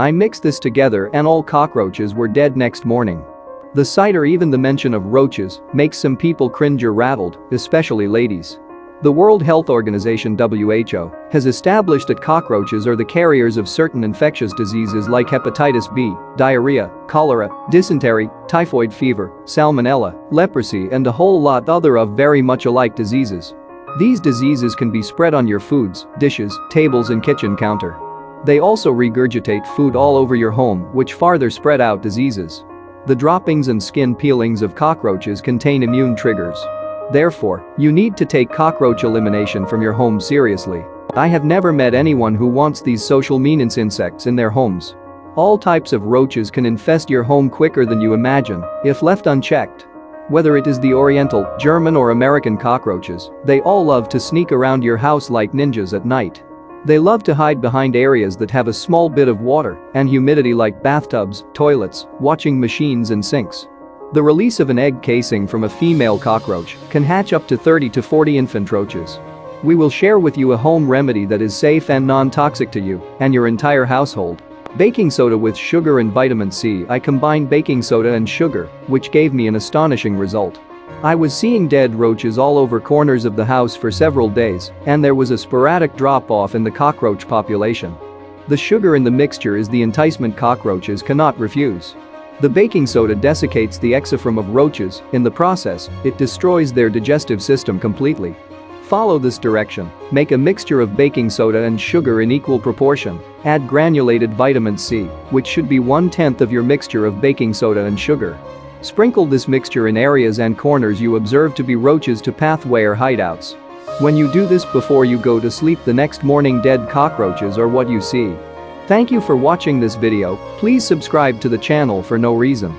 I mixed this together and all cockroaches were dead next morning. The sight or even the mention of roaches makes some people cringe or rattled, especially ladies. The World Health Organization (WHO) has established that cockroaches are the carriers of certain infectious diseases like hepatitis B, diarrhea, cholera, dysentery, typhoid fever, salmonella, leprosy and a whole lot other of very much alike diseases. These diseases can be spread on your foods, dishes, tables and kitchen counter. They also regurgitate food all over your home, which farther spread out diseases. The droppings and skin peelings of cockroaches contain immune triggers. Therefore, you need to take cockroach elimination from your home seriously. I have never met anyone who wants these social menace insects in their homes. All types of roaches can infest your home quicker than you imagine, if left unchecked. Whether it is the Oriental, German or American cockroaches, they all love to sneak around your house like ninjas at night. They love to hide behind areas that have a small bit of water and humidity like bathtubs, toilets, washing machines and sinks. The release of an egg casing from a female cockroach can hatch up to 30 to 40 infant roaches. We will share with you a home remedy that is safe and non-toxic to you and your entire household. Baking soda with sugar and vitamin C. I combined baking soda and sugar, which gave me an astonishing result. I was seeing dead roaches all over corners of the house for several days, and there was a sporadic drop-off in the cockroach population. The sugar in the mixture is the enticement cockroaches cannot refuse. The baking soda desiccates the exophrum of roaches. In the process, it destroys their digestive system completely. Follow this direction. Make a mixture of baking soda and sugar in equal proportion. Add granulated vitamin C, which should be 1/10 of your mixture of baking soda and sugar. Sprinkle this mixture in areas and corners you observe to be roaches to pathway or hideouts. When you do this before you go to sleep the next morning, dead cockroaches are what you see. Thank you for watching this video. Please subscribe to the channel for no reason.